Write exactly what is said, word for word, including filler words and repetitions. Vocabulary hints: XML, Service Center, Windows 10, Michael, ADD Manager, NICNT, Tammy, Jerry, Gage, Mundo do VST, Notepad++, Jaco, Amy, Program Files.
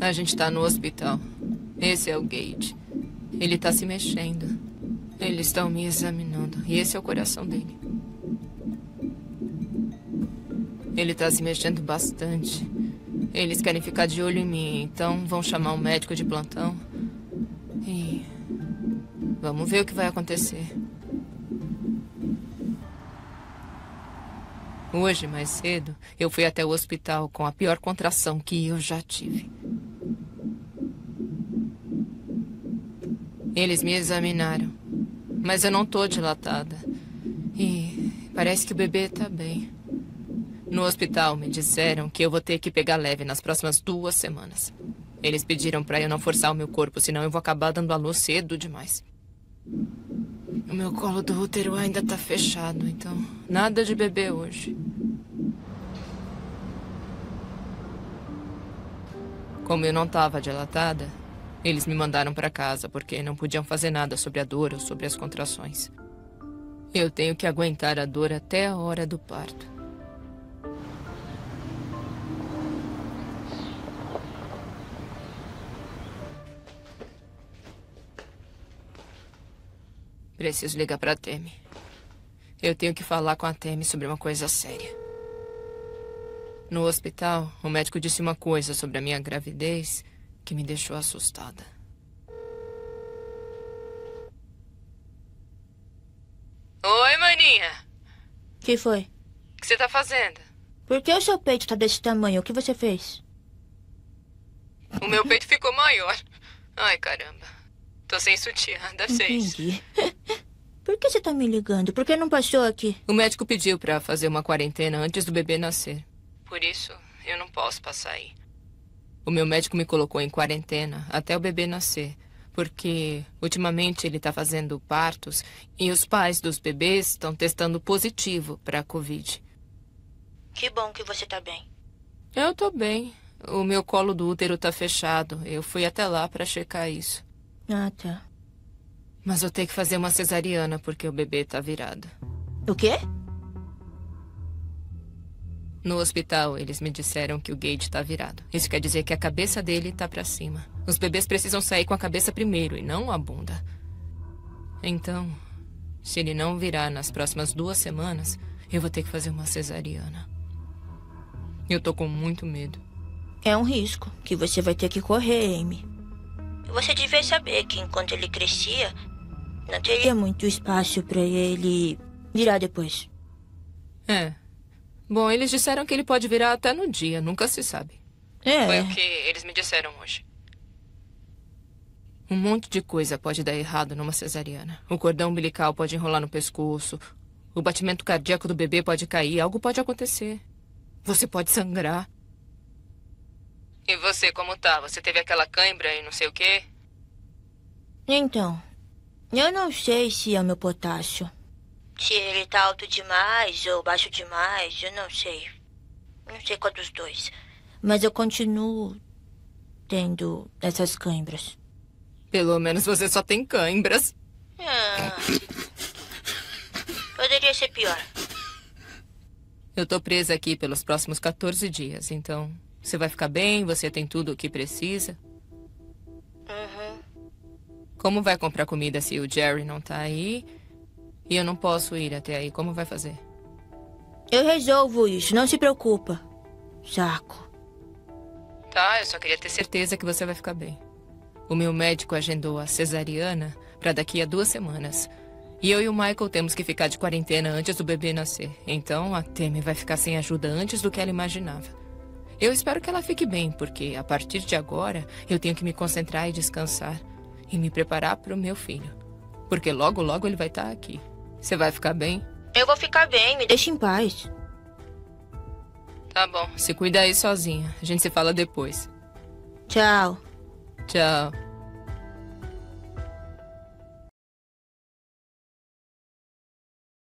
A gente tá no hospital. Esse é o Gage. Ele tá se mexendo. Eles estão me examinando. E esse é o coração dele. Ele tá se mexendo bastante. Eles querem ficar de olho em mim, então vão chamar um médico de plantão. E vamos ver o que vai acontecer. Hoje, mais cedo, eu fui até o hospital com a pior contração que eu já tive. Eles me examinaram, mas eu não tô dilatada. E parece que o bebê tá bem. No hospital, me disseram que eu vou ter que pegar leve nas próximas duas semanas. Eles pediram pra eu não forçar o meu corpo, senão eu vou acabar dando à luz cedo demais. O meu colo do útero ainda tá fechado, então nada de bebê hoje. Como eu não tava dilatada, eles me mandaram pra casa porque não podiam fazer nada sobre a dor ou sobre as contrações. Eu tenho que aguentar a dor até a hora do parto. Preciso ligar pra Tammy. Eu tenho que falar com a Tammy sobre uma coisa séria. No hospital, o médico disse uma coisa sobre a minha gravidez que me deixou assustada. Oi, maninha. O que foi? O que você tá fazendo? Por que o seu peito tá desse tamanho? O que você fez? O meu peito ficou maior. Ai, caramba. Tô sem sutiã, deve ser isso. Entendi. Por que você tá me ligando? Por que não passou aqui? O médico pediu pra fazer uma quarentena antes do bebê nascer. Por isso, eu não posso passar aí. O meu médico me colocou em quarentena até o bebê nascer. Porque, ultimamente, ele tá fazendo partos e os pais dos bebês estão testando positivo pra Covid. Que bom que você tá bem. Eu tô bem. O meu colo do útero tá fechado. Eu fui até lá pra checar isso. Ah, tá. Mas eu tenho que fazer uma cesariana porque o bebê tá virado. O quê? No hospital, eles me disseram que o Gage tá virado. Isso quer dizer que a cabeça dele tá pra cima. Os bebês precisam sair com a cabeça primeiro e não a bunda. Então, se ele não virar nas próximas duas semanas, eu vou ter que fazer uma cesariana. Eu tô com muito medo. É um risco que você vai ter que correr, Amy. Você devia saber que enquanto ele crescia, não teria muito espaço pra ele virar depois. É. Bom, eles disseram que ele pode virar até no dia, nunca se sabe. É. Foi o que eles me disseram hoje. Um monte de coisa pode dar errado numa cesariana. O cordão umbilical pode enrolar no pescoço, o batimento cardíaco do bebê pode cair, algo pode acontecer. Você pode sangrar. E você, como tá? Você teve aquela cãibra e não sei o quê? Então, eu não sei se é o meu potássio. Se ele tá alto demais ou baixo demais, eu não sei. Não sei qual dos dois. Mas eu continuo tendo essas cãibras. Pelo menos você só tem cãibras. Ah, poderia ser pior. Eu tô presa aqui pelos próximos quatorze dias, então... Você vai ficar bem, você tem tudo o que precisa. Uhum. Como vai comprar comida se o Jerry não tá aí? E eu não posso ir até aí, como vai fazer? Eu resolvo isso, não se preocupa, Jaco. Tá, eu só queria ter certeza que você vai ficar bem. O meu médico agendou a cesariana pra daqui a duas semanas. E eu e o Michael temos que ficar de quarentena antes do bebê nascer. Então a Tammy vai ficar sem ajuda antes do que ela imaginava. Eu espero que ela fique bem, porque a partir de agora eu tenho que me concentrar e descansar. E me preparar para o meu filho. Porque logo, logo ele vai estar aqui. Você vai ficar bem? Eu vou ficar bem, me deixa em paz. Tá bom, se cuida aí sozinha. A gente se fala depois. Tchau. Tchau.